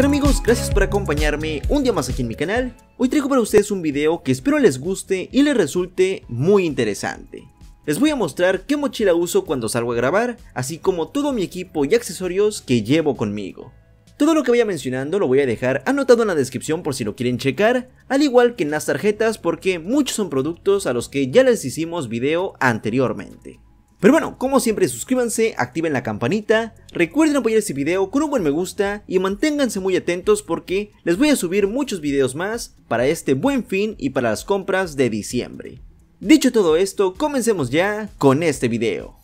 tal amigos? Gracias por acompañarme un día más aquí en mi canal. Hoy traigo para ustedes un video que espero les guste y les resulte muy interesante. Les voy a mostrar qué mochila uso cuando salgo a grabar, así como todo mi equipo y accesorios que llevo conmigo. Todo lo que vaya mencionando lo voy a dejar anotado en la descripción por si lo quieren checar, al igual que en las tarjetas porque muchos son productos a los que ya les hicimos video anteriormente. Pero bueno, como siempre suscríbanse, activen la campanita, recuerden apoyar este video con un buen me gusta y manténganse muy atentos porque les voy a subir muchos videos más para este buen fin y para las compras de diciembre. Dicho todo esto, comencemos ya con este video.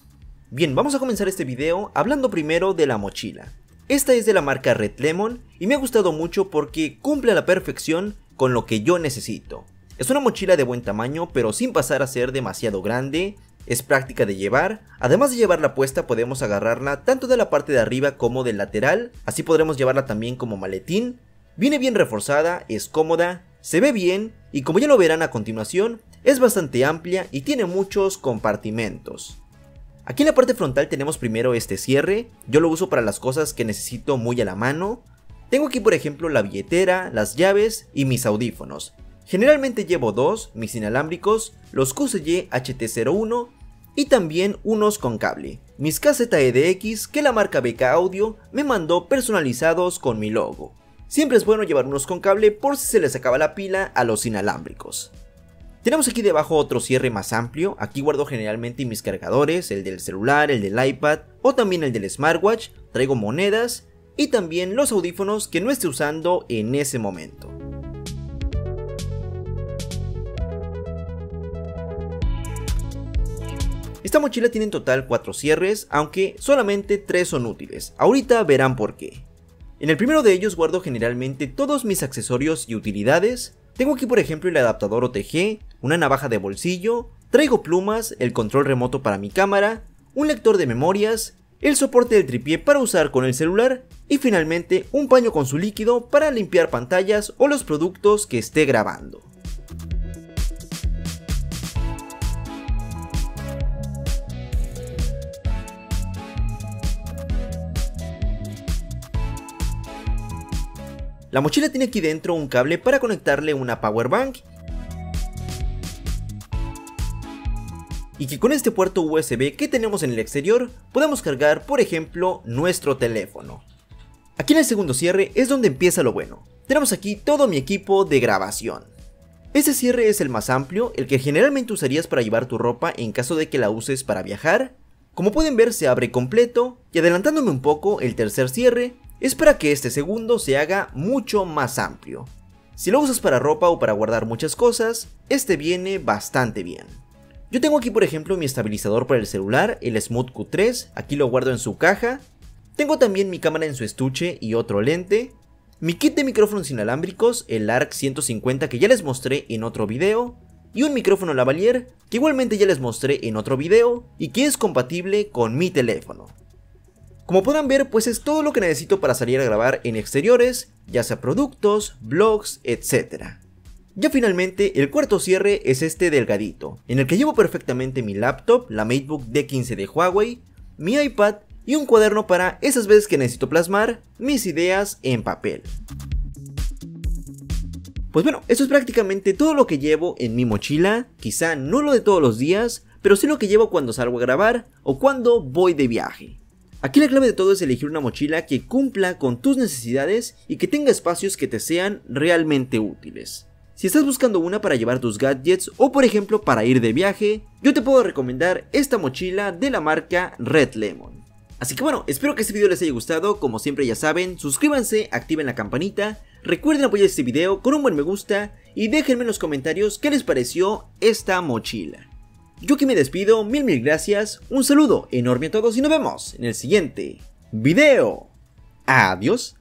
Bien, vamos a comenzar este video hablando primero de la mochila. Esta es de la marca Red Lemon y me ha gustado mucho porque cumple a la perfección con lo que yo necesito. Es una mochila de buen tamaño pero sin pasar a ser demasiado grande. Es práctica de llevar, además de llevarla puesta podemos agarrarla tanto de la parte de arriba como del lateral, así podremos llevarla también como maletín. Viene bien reforzada, es cómoda, se ve bien y como ya lo verán a continuación, es bastante amplia y tiene muchos compartimentos. Aquí en la parte frontal tenemos primero este cierre, yo lo uso para las cosas que necesito muy a la mano. Tengo aquí por ejemplo la billetera, las llaves y mis audífonos. Generalmente llevo dos, mis inalámbricos, los QCY HT01 y también unos con cable, mis KZ EDX que la marca BK Audio me mandó personalizados con mi logo. Siempre es bueno llevar unos con cable por si se les acaba la pila a los inalámbricos. Tenemos aquí debajo otro cierre más amplio, aquí guardo generalmente mis cargadores, el del celular, el del iPad o también el del smartwatch, traigo monedas y también los audífonos que no esté usando en ese momento. Esta mochila tiene en total 4 cierres, aunque solamente 3 son útiles, ahorita verán por qué. En el primero de ellos guardo generalmente todos mis accesorios y utilidades, tengo aquí por ejemplo el adaptador OTG, una navaja de bolsillo, traigo plumas, el control remoto para mi cámara, un lector de memorias, el soporte del tripié para usar con el celular y finalmente un paño con su líquido para limpiar pantallas o los productos que esté grabando. La mochila tiene aquí dentro un cable para conectarle una power bank y que con este puerto USB que tenemos en el exterior podemos cargar por ejemplo nuestro teléfono. Aquí en el segundo cierre es donde empieza lo bueno, tenemos aquí todo mi equipo de grabación. Este cierre es el más amplio, el que generalmente usarías para llevar tu ropa en caso de que la uses para viajar. Como pueden ver se abre completo y adelantándome un poco el tercer cierre es para que este segundo se haga mucho más amplio. Si lo usas para ropa o para guardar muchas cosas, este viene bastante bien. Yo tengo aquí por ejemplo mi estabilizador para el celular, el Smooth Q3, aquí lo guardo en su caja. Tengo también mi cámara en su estuche y otro lente. Mi kit de micrófonos inalámbricos, el ARC 150 que ya les mostré en otro video. Y un micrófono lavalier que igualmente ya les mostré en otro video y que es compatible con mi teléfono. Como podrán ver, pues es todo lo que necesito para salir a grabar en exteriores, ya sea productos, vlogs, etc. Ya finalmente, el cuarto cierre es este delgadito, en el que llevo perfectamente mi laptop, la Matebook D15 de Huawei, mi iPad y un cuaderno para esas veces que necesito plasmar mis ideas en papel. Pues bueno, eso es prácticamente todo lo que llevo en mi mochila, quizá no lo de todos los días, pero sí lo que llevo cuando salgo a grabar o cuando voy de viaje. Aquí la clave de todo es elegir una mochila que cumpla con tus necesidades y que tenga espacios que te sean realmente útiles. Si estás buscando una para llevar tus gadgets o por ejemplo para ir de viaje, yo te puedo recomendar esta mochila de la marca Red Lemon. Así que bueno, espero que este video les haya gustado, como siempre ya saben, suscríbanse, activen la campanita, recuerden apoyar este video con un buen me gusta y déjenme en los comentarios qué les pareció esta mochila. Yo aquí me despido, mil gracias, un saludo enorme a todos y nos vemos en el siguiente video. Adiós.